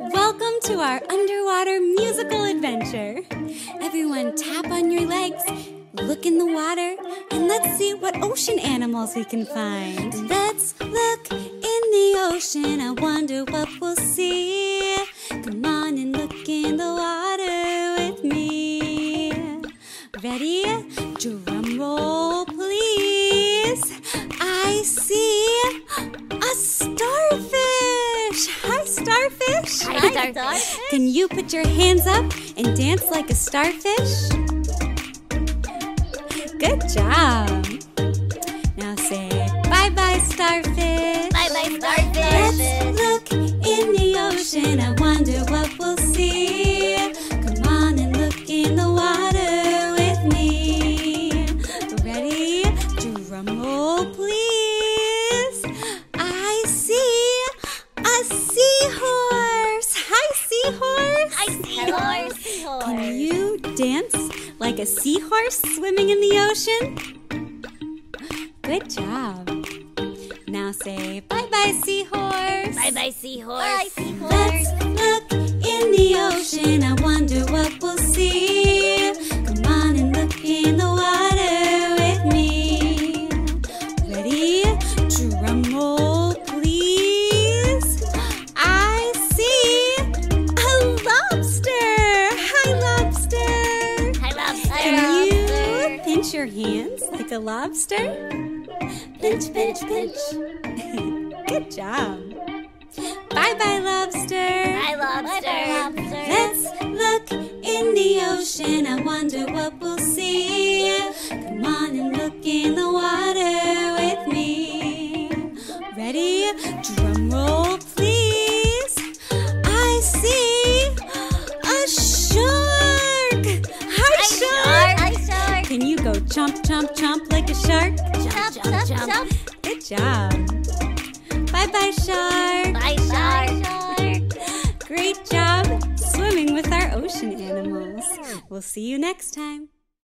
Welcome to our underwater musical adventure. Everyone tap on your legs, look in the water, and let's see what ocean animals we can find. Let's look in the ocean, I wonder what we'll see. Come on and look in the water with me. Ready? Drum roll, please. I see a starfish. Hi, starfish. Hi, starfish. Can you put your hands up and dance like a starfish? Good job. Now say bye-bye, starfish. Bye-bye, starfish. Let's look in the ocean. I wonder what we'll see. Come on and look in the water with me. Ready? Drum roll, please. I see a seahorse. Hi, seahorse. Hi, seahorse. Can you dance like a seahorse swimming in the ocean? Good job. Now say bye-bye, seahorse. Bye-bye, seahorse. Bye, seahorse. Let's look in the ocean. I wonder what we'll see. Come on and look in the water with me. Ready? Drum roll, please. I see a lobster. Hi, lobster. Can you pinch your hands like a lobster? Pinch, pinch, pinch. Good job. Bye-bye, lobster. Bye, lobster. Let's look in the ocean. I wonder what we'll see. Come on and look in the water with me. Ready? Drum roll, please. I see a shark. Hi, shark. Can you go chomp, chomp, chomp like a shark? Chomp, chomp, chomp, chomp. Good job. Bye-bye, shark. Bye, shark. Great job swimming with our ocean animals. We'll see you next time.